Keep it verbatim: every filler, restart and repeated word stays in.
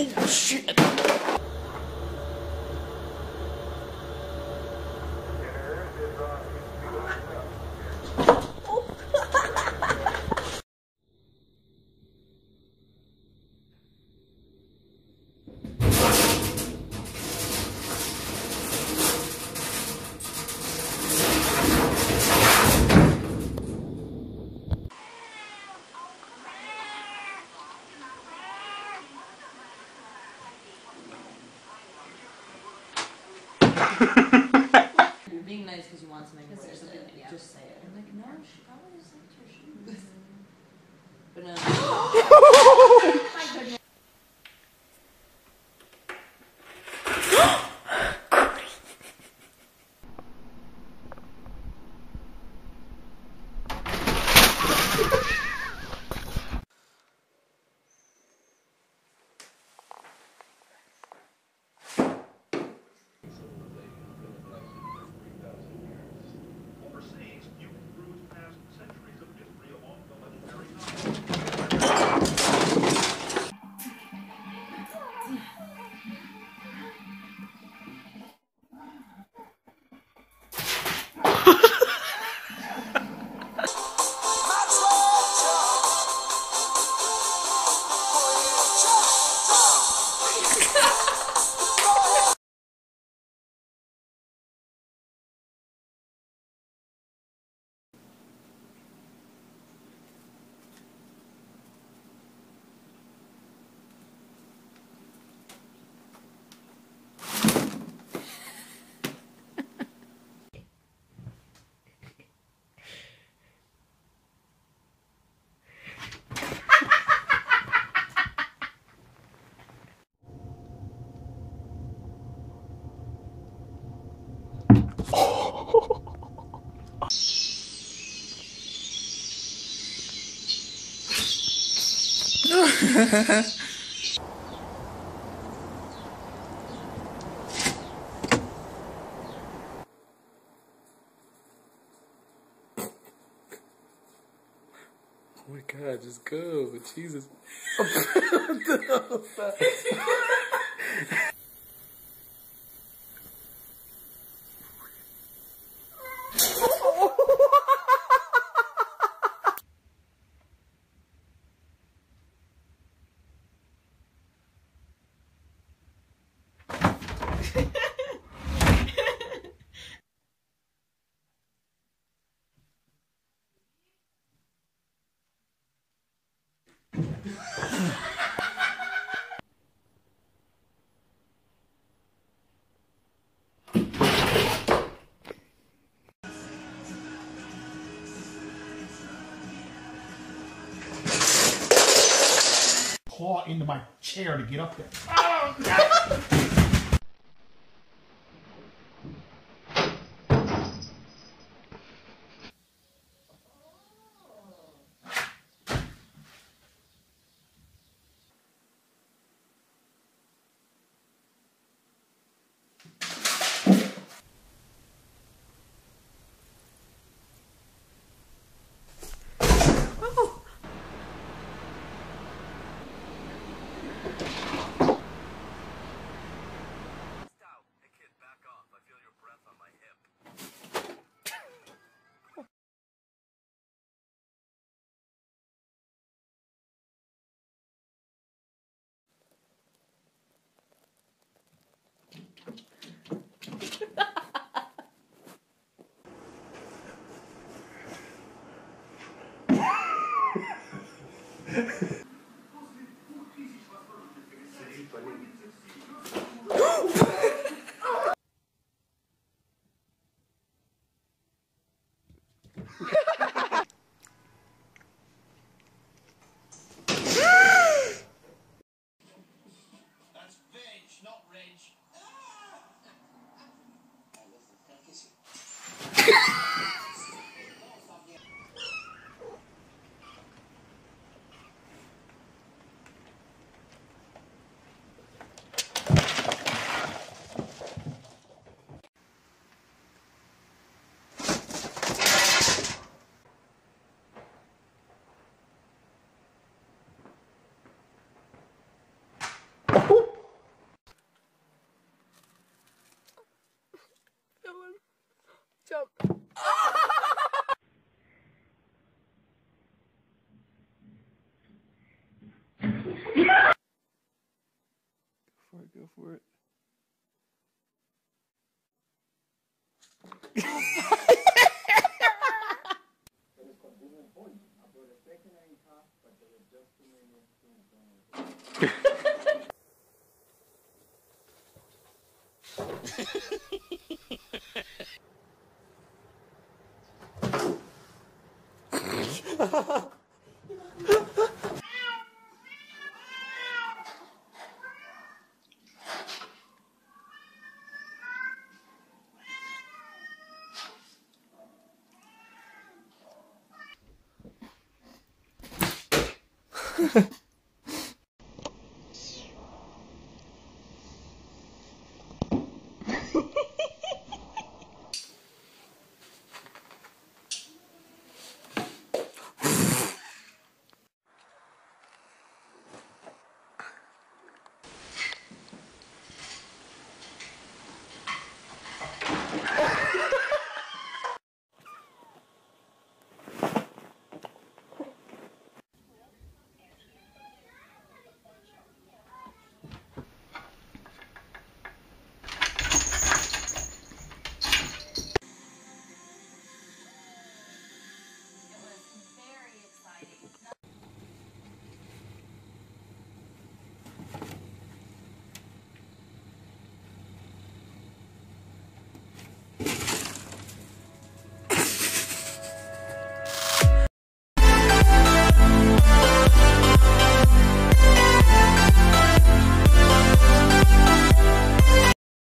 Oh, shit. You're being nice because you want something to wear, so yeah. Just say it. I'm like, no, she probably just liked your shoes. But no. My goodness. Oh my God, just go, Jesus. Claw into my chair to get up there. Oh, no. go for it.